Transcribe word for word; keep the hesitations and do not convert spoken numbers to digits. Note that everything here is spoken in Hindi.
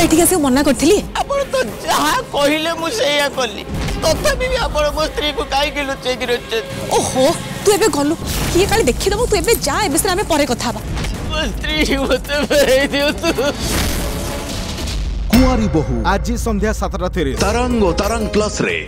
एठी आसी मना करथिली आपण तो जहा कहिले मु सेया करली तथापि भी आपण को स्त्री को काई के लुचे के रचे। ओहो तू एबे गलु की काली देखि दमु तू एबे जा एबे से हमें परे कथा बा स्त्री होते भई दियो तू। कुंवारी बहू आज संध्या सात बजे तरंगो तरंग प्लस रे।